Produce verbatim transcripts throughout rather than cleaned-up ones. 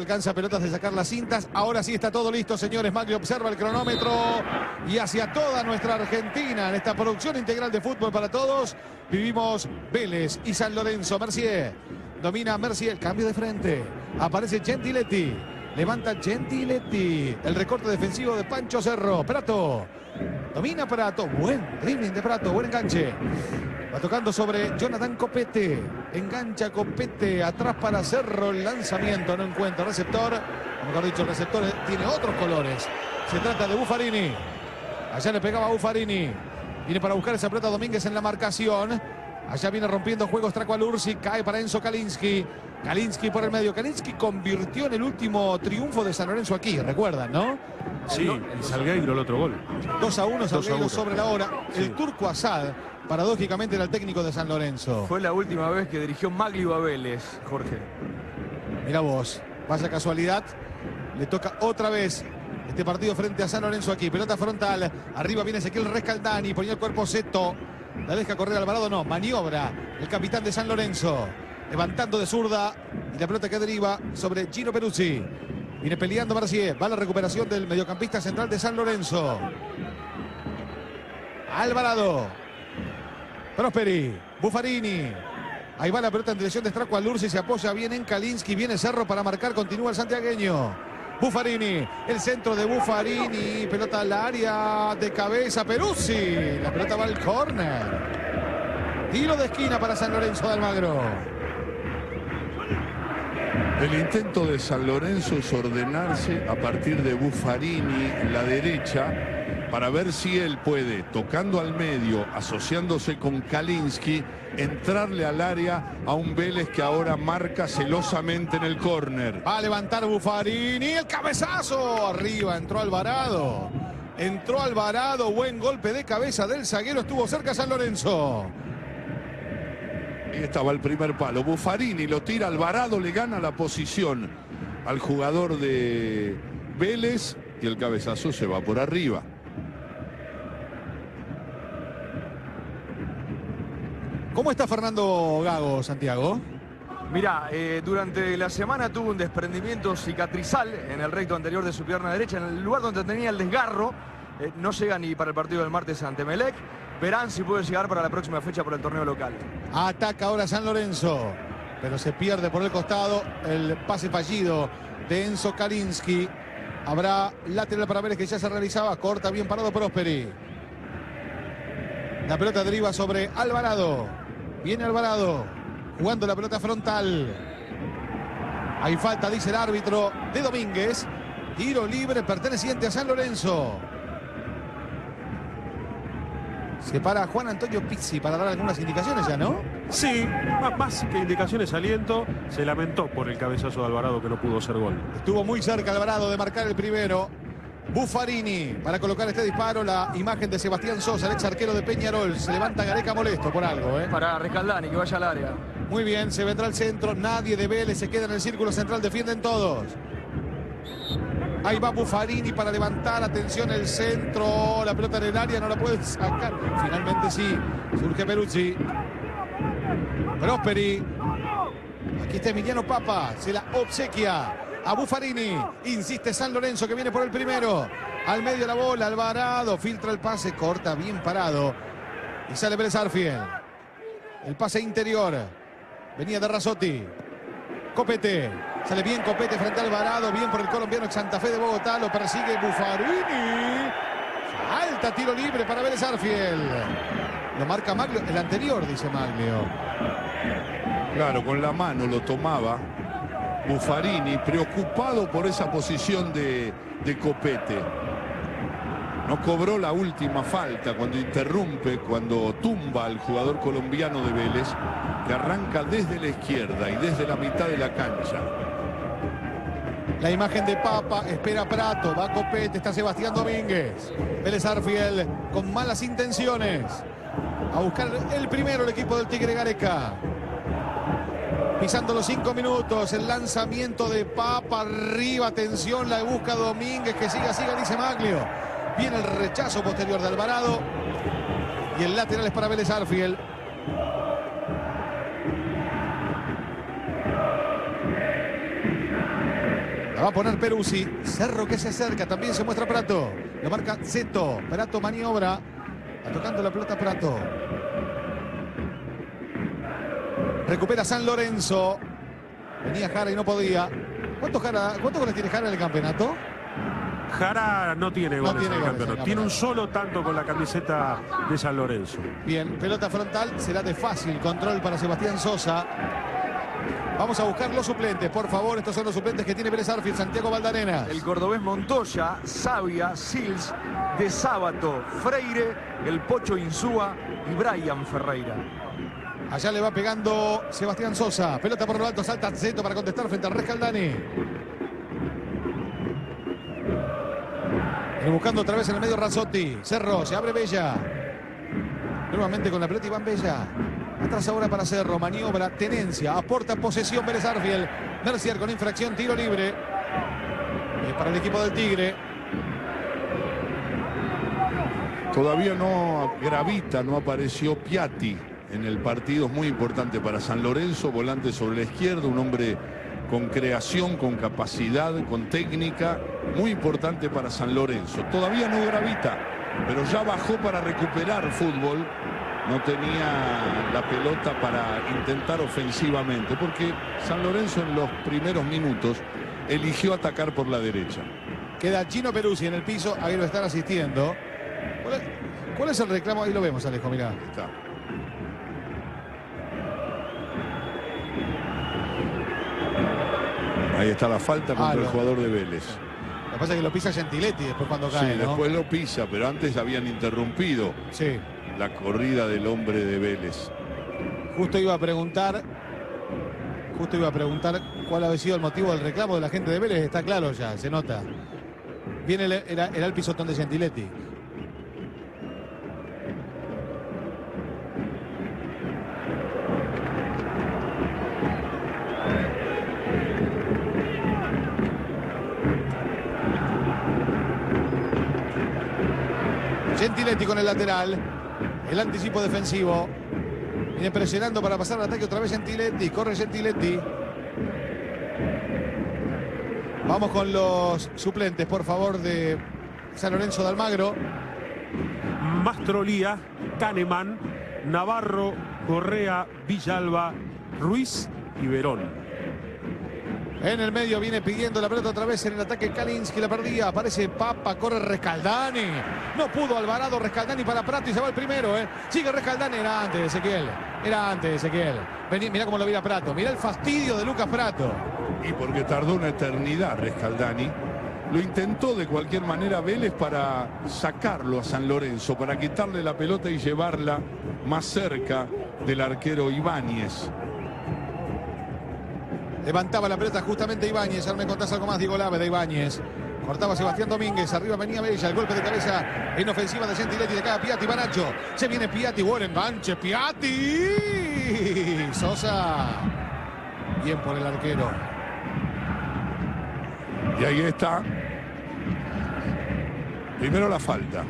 alcanza pelotas de sacar las cintas. Ahora sí está todo listo, señores. Maglio observa el cronómetro y hacia toda nuestra Argentina, en esta producción integral de Fútbol para Todos, vivimos Vélez y San Lorenzo. Mercier, domina Mercier, cambio de frente, aparece Gentiletti, levanta Gentiletti, el recorte defensivo de Pancho Cerro. Prato, domina Prato, buen dribbling de Prato, buen enganche. Va tocando sobre Jonathan Copete. Engancha Copete. Atrás para Cerro. El lanzamiento no encuentra receptor. O mejor dicho, el receptor tiene otros colores. Se trata de Buffarini. Allá le pegaba a Buffarini. Viene para buscar esa pelota Domínguez en la marcación. Allá viene rompiendo juegos Stracqualursi. Cae para Enzo Kalinski. Kalinski por el medio. Kalinski convirtió en el último triunfo de San Lorenzo aquí. ¿Recuerdan, no? Sí, y Salgueiro el otro gol. dos a uno Salgueiro sobre la hora. Sí. El turco Asad, paradójicamente, era el técnico de San Lorenzo. Fue la última vez que dirigió Maglio a Vélez, Jorge. Mirá vos, vaya casualidad. Le toca otra vez este partido frente a San Lorenzo aquí. Pelota frontal, arriba viene Ezequiel Rescaldani, ponía el cuerpo Cetto. La deja correr Alvarado, no, maniobra el capitán de San Lorenzo. Levantando de zurda y la pelota que deriva sobre Gino Peruzzi. Viene peleando Mercier, va la recuperación del mediocampista central de San Lorenzo. Alvarado. Prósperi, Buffarini, ahí va la pelota en dirección de Stracqualursi, se apoya bien en Kalinski, viene Cerro para marcar, continúa el santiagueño. Buffarini, el centro de Buffarini, pelota al área, de cabeza Peruzzi, la pelota va al córner. Tiro de esquina para San Lorenzo de Almagro. El intento de San Lorenzo es ordenarse a partir de Buffarini en la derecha, para ver si él puede, tocando al medio, asociándose con Kalinski, entrarle al área a un Vélez que ahora marca celosamente en el córner. Va a levantar Buffarini, el cabezazo, arriba entró Alvarado, entró Alvarado, buen golpe de cabeza del zaguero, estuvo cerca San Lorenzo. Y estaba el primer palo, Buffarini lo tira, Alvarado le gana la posición al jugador de Vélez y el cabezazo se va por arriba. ¿Cómo está Fernando Gago, Santiago? Mirá, eh, durante la semana tuvo un desprendimiento cicatrizal en el recto anterior de su pierna derecha, en el lugar donde tenía el desgarro. Eh, no llega ni para el partido del martes ante Melec. Verán si puede llegar para la próxima fecha por el torneo local. Ataca ahora San Lorenzo, pero se pierde por el costado el pase fallido de Enzo Kalinski. Habrá lateral para Vélez que ya se realizaba, corta bien parado Prósperi. La pelota deriva sobre Alvarado. Viene Alvarado, jugando la pelota frontal. Hay falta, dice el árbitro, de Domínguez. Tiro libre perteneciente a San Lorenzo. Se para Juan Antonio Pizzi para dar algunas indicaciones ya, ¿no? Sí, más que indicaciones, aliento. Se lamentó por el cabezazo de Alvarado que no pudo hacer gol. Estuvo muy cerca Alvarado de marcar el primero. Buffarini para colocar este disparo, la imagen de Sebastián Sosa, el ex arquero de Peñarol. Se levanta Gareca molesto por algo, ¿eh? Para Rescaldani, que vaya al área. Muy bien, se vendrá al centro, nadie de Vélez, se queda en el círculo central, defienden todos. Ahí va Buffarini para levantar, atención el centro, la pelota en el área, no la puede sacar. Finalmente sí, surge Peruzzi. Prósperi. Aquí está Emiliano Papa, se la obsequia a Buffarini, insiste San Lorenzo que viene por el primero, al medio de la bola Alvarado, filtra el pase, corta bien parado y sale Vélez Arfiel, el pase interior, venía de Razzotti. Copete, sale bien Copete frente a Alvarado, bien por el colombiano Santa Fe de Bogotá, lo persigue Buffarini, alta, tiro libre para Vélez Arfiel, lo marca Maglio, el anterior dice Maglio. Claro, con la mano lo tomaba Buffarini, preocupado por esa posición de, de Copete. No cobró la última falta cuando interrumpe, cuando tumba al jugador colombiano de Vélez, que arranca desde la izquierda y desde la mitad de la cancha. La imagen de Papa, espera Prato, va Copete, está Sebastián Domínguez. Vélez Arfiel con malas intenciones. A buscar el primero el equipo del Tigre Gareca. Pisando los cinco minutos, el lanzamiento de Papa, arriba, atención, la busca Domínguez, que siga, siga, dice Maglio. Viene el rechazo posterior de Alvarado y el lateral es para Vélez Arfiel. La va a poner Peruzzi. Cerro que se acerca. También se muestra Prato. La marca Cetto. Prato maniobra. Va tocando la pelota Prato. Recupera San Lorenzo. Venía Jara y no podía. ¿Cuántos, Jara, ¿cuántos goles tiene Jara en el campeonato? Jara no tiene goles, no tiene en, el goles en el campeonato. Tiene un solo tanto con la camiseta de San Lorenzo. Bien, pelota frontal. Será de fácil control para Sebastián Sosa. Vamos a buscar los suplentes, por favor. Estos son los suplentes que tiene Vélez Arfield. Santiago Valdarena. El cordobés Montoya, Sabia, Sils, De Sábato, Freire, el Pocho Insúa y Brian Ferreira. Allá le va pegando Sebastián Sosa. Pelota por lo alto, salta Cetto para contestar frente a Rescaldani. Y buscando otra vez en el medio Razzotti. Cerro, se abre Bella. Nuevamente con la pelota Iván Bella. Atrás ahora para Cerro, maniobra, tenencia, aporta posesión Vélez Arfield. Mercier con infracción, tiro libre. Y para el equipo del Tigre. Todavía no gravita, no apareció Piatti en el partido. Es muy importante para San Lorenzo, volante sobre la izquierda, un hombre con creación, con capacidad, con técnica. Muy importante para San Lorenzo. Todavía no gravita, pero ya bajó para recuperar fútbol. No tenía la pelota para intentar ofensivamente, porque San Lorenzo en los primeros minutos eligió atacar por la derecha. Queda Gino Peruzzi en el piso, ahí lo están asistiendo. ¿Cuál es, cuál es el reclamo? Ahí lo vemos, Alejo, mirá. Está. Ahí está la falta contra ah, no. el jugador de Vélez. Lo que pasa es que lo pisa Gentiletti después cuando cae, sí, ¿no? Después lo pisa, pero antes habían interrumpido. Sí. La corrida del hombre de Vélez. Justo iba a preguntar, justo iba a preguntar cuál había sido el motivo del reclamo de la gente de Vélez. Está claro ya, se nota. Viene el, el, el, el pisotón de Gentiletti. Gentiletti con el lateral. El anticipo defensivo. Viene presionando para pasar al ataque otra vez Gentiletti. Corre Gentiletti. Vamos con los suplentes, por favor, de San Lorenzo de Almagro. Mastrolía, Kahneman, Navarro, Correa, Villalba, Ruiz y Verón. En el medio viene pidiendo la pelota otra vez en el ataque Kalinski, la perdía, aparece Papa, corre Rescaldani. No pudo Alvarado, Rescaldani para Prato y se va el primero, ¿eh? Sigue Rescaldani, era antes de Ezequiel, era antes de Ezequiel. Vení, mirá cómo lo mira Prato, mirá el fastidio de Lucas Prato. Y porque tardó una eternidad Rescaldani. Lo intentó de cualquier manera Vélez para sacarlo a San Lorenzo, para quitarle la pelota y llevarla más cerca del arquero Ibáñez. Levantaba la pelota justamente Ibáñez. Ahora me contás algo más, Diego Lave, de Ibáñez. Cortaba Sebastián Domínguez. Arriba venía Bella. El golpe de cabeza en ofensiva de Gentiletti. De acá Piatti, Baracho. Se viene Piatti. Buen enganche. Piatti. Sosa. Bien por el arquero. Y ahí está. Primero la falta.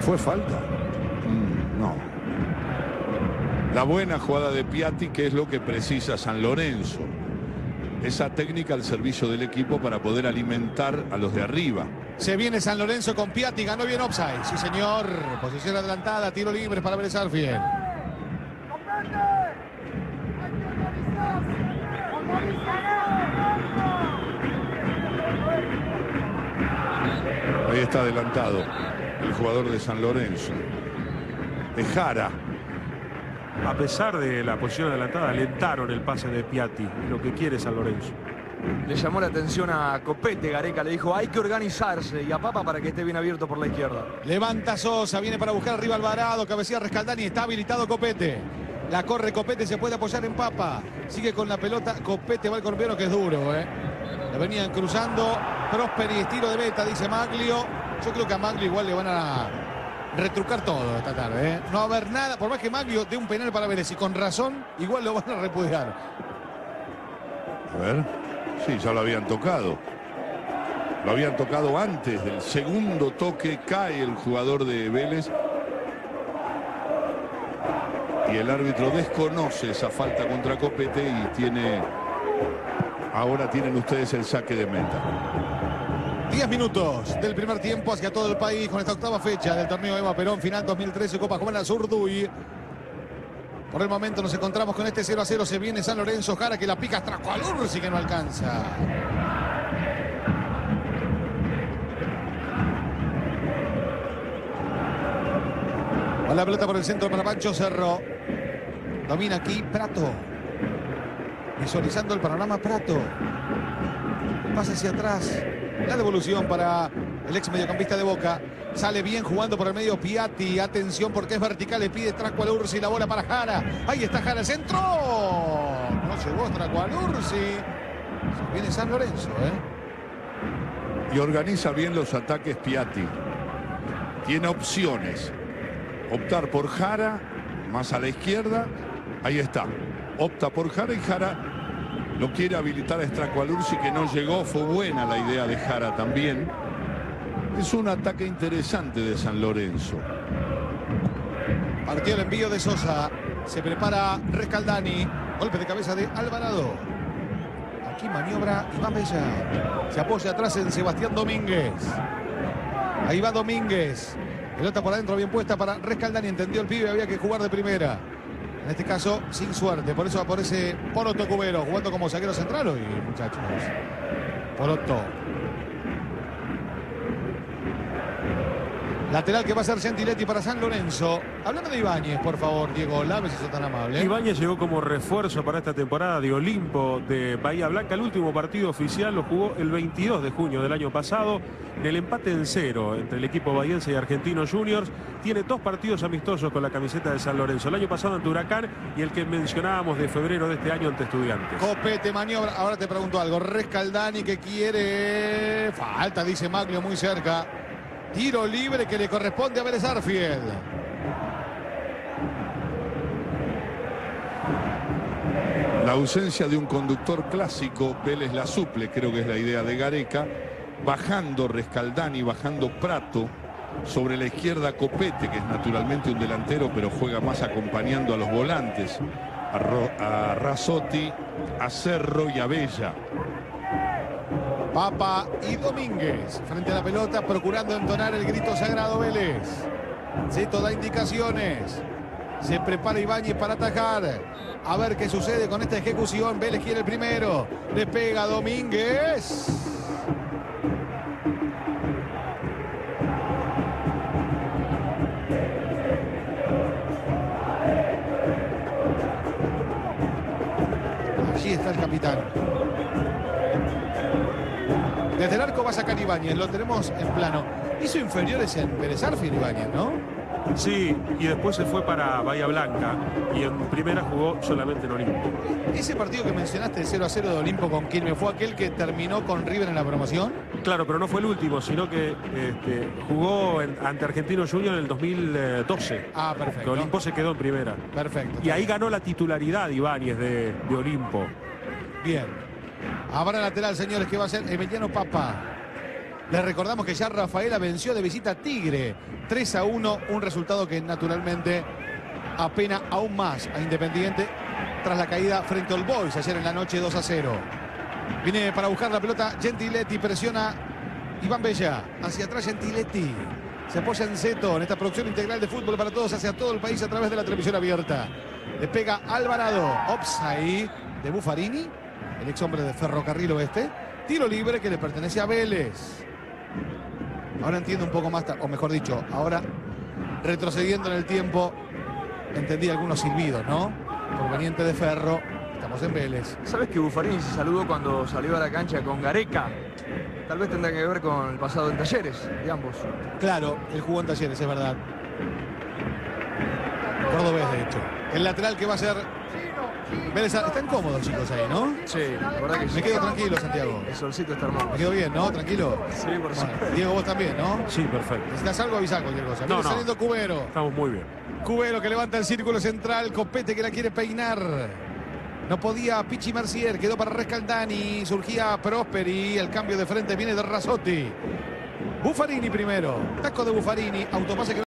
Fue falta. No. La buena jugada de Piatti, que es lo que precisa San Lorenzo. Esa técnica al servicio del equipo para poder alimentar a los de arriba. Se viene San Lorenzo con Piatti, ganó bien offside. Sí, señor. Posición adelantada, tiro libre para Vélez Arfield. Ahí está adelantado el jugador de San Lorenzo. De Jara. A pesar de la posición adelantada, alentaron el pase de Piatti, lo que quiere San Lorenzo. Le llamó la atención a Copete, Gareca, le dijo, hay que organizarse, y a Papa para que esté bien abierto por la izquierda. Levanta Sosa, viene para buscar arriba Alvarado, cabecea Rescaldani, está habilitado Copete. La corre Copete, se puede apoyar en Papa. Sigue con la pelota, Copete va el colombiano que es duro, ¿eh? La venían cruzando, Prósperi, tiro de meta, dice Maglio. Yo creo que a Maglio igual le van a retrucar todo esta tarde, ¿eh? No va a haber nada, por más que Maglio dé un penal para Vélez, y con razón, igual lo van a repudiar. A ver, sí, ya lo habían tocado. Lo habían tocado antes del segundo toque, cae el jugador de Vélez. y el árbitro desconoce esa falta contra Copete y tiene... Ahora tienen ustedes el saque de meta. diez minutos del primer tiempo hacia todo el país con esta octava fecha del torneo Eva Perón, final dos mil trece, Copa Juana Zurduy. Por el momento nos encontramos con este cero a cero. Se viene San Lorenzo, Jara que la pica, Stracqualursi que no alcanza. Va la pelota por el centro para Pancho Cerro. Domina aquí Prato. Visualizando el panorama Prato. Pasa hacia atrás. La devolución para el ex mediocampista de Boca. Sale bien jugando por el medio Piatti. Atención porque es vertical. Le pide Stracqualursi la bola para Jara. Ahí está Jara. ¡Centro! No llegó Stracqualursi. Se viene San Lorenzo, ¿eh? Y organiza bien los ataques Piatti. Tiene opciones. Optar por Jara. Más a la izquierda. Ahí está. Opta por Jara y Jara... Lo quiere habilitar a Stracqualursi, que no llegó. Fue buena la idea de Jara también. Es un ataque interesante de San Lorenzo. Partió el envío de Sosa. Se prepara Rescaldani. Golpe de cabeza de Alvarado. Aquí maniobra Iván Bella. Se apoya atrás en Sebastián Domínguez. Ahí va Domínguez. Pelota por adentro bien puesta para Rescaldani. Entendió el pibe, había que jugar de primera. En este caso, sin suerte. Por eso aparece Poroto Cubero, jugando como zaguero central hoy, muchachos. Poroto. Lateral que va a ser Gentiletti para San Lorenzo. Hablando de Ibáñez, por favor, Diego Lave, si sos tan amable. Ibáñez llegó como refuerzo para esta temporada de Olimpo de Bahía Blanca. El último partido oficial lo jugó el veintidós de junio del año pasado, en el empate en cero entre el equipo bahiense y Argentino Juniors. Tiene dos partidos amistosos con la camiseta de San Lorenzo. El año pasado ante Huracán y el que mencionábamos de febrero de este año ante Estudiantes. Copete maniobra. Ahora te pregunto algo. Rescaldani que quiere... Falta, dice Maglio, muy cerca. Tiro libre que le corresponde a Vélez Arfield. La ausencia de un conductor clásico, Vélez la suple, creo que es la idea de Gareca. Bajando Rescaldani, bajando Prato. Sobre la izquierda Copete, que es naturalmente un delantero, pero juega más acompañando a los volantes. A, Ro, a Razzotti, a Cerro y a Bella. Papa y Domínguez frente a la pelota, procurando entonar el grito sagrado Vélez. Cetto da indicaciones. Se prepara Ibáñez para atacar. A ver qué sucede con esta ejecución. Vélez quiere el primero. Le pega Domínguez. Allí está el capitán. Desde el arco va a sacar Ibáñez, lo tenemos en plano. Hizo inferiores en Vélez Arfield Ibáñez, ¿no? Sí, y después se fue para Bahía Blanca y en primera jugó solamente en Olimpo. Ese partido que mencionaste de cero a cero de Olimpo con Quilmes, ¿fue aquel que terminó con River en la promoción? Claro, pero no fue el último, sino que este, jugó en, ante Argentino Junior en el dos mil doce. Ah, perfecto. Que Olimpo se quedó en primera. Perfecto. Y ahí ganó la titularidad Ibáñez de, de Olimpo. Bien. Habrá lateral, señores, que va a ser Emiliano Papa. Les recordamos que ya Rafaela venció de visita a Tigre. tres a uno, un resultado que naturalmente apena aún más a Independiente tras la caída frente al Boys ayer en la noche dos a cero. Viene para buscar la pelota Gentiletti, presiona Iván Bella. Hacia atrás Gentiletti. Se apoya en Cetto en esta producción integral de fútbol para todos hacia todo el país a través de la televisión abierta. Le pega Alvarado. Offside de Buffarini. El ex hombre de Ferrocarril Oeste. Tiro libre que le pertenece a Vélez. Ahora entiendo un poco más, o mejor dicho, ahora retrocediendo en el tiempo, entendí algunos silbidos, ¿no? Proveniente de Ferro, estamos en Vélez. ¿Sabes que Buffarini se saludó cuando salió a la cancha con Gareca? Tal vez tendrá que ver con el pasado en Talleres, de ambos. Claro, él jugó en Talleres, es verdad. Cordobés, de hecho. El lateral que va a ser... Vélez, están cómodos, chicos, ahí, ¿no? Sí, la verdad que sí. Me quedo tranquilo, Santiago. El solcito está hermoso. Me quedo bien, ¿no? Tranquilo. Sí, por supuesto. Bueno, Diego, vos también, ¿no? Sí, perfecto. ¿Necesitas algo? Avisá cualquier cosa. No, no. Saliendo Cubero. Estamos muy bien. Cubero que levanta el círculo central. Copete que la quiere peinar. No podía Pichi Mercier. Quedó para Rescaldani. Surgía Prósperi. El cambio de frente viene de Razzotti. Buffarini primero. Taco de Buffarini. Autopase que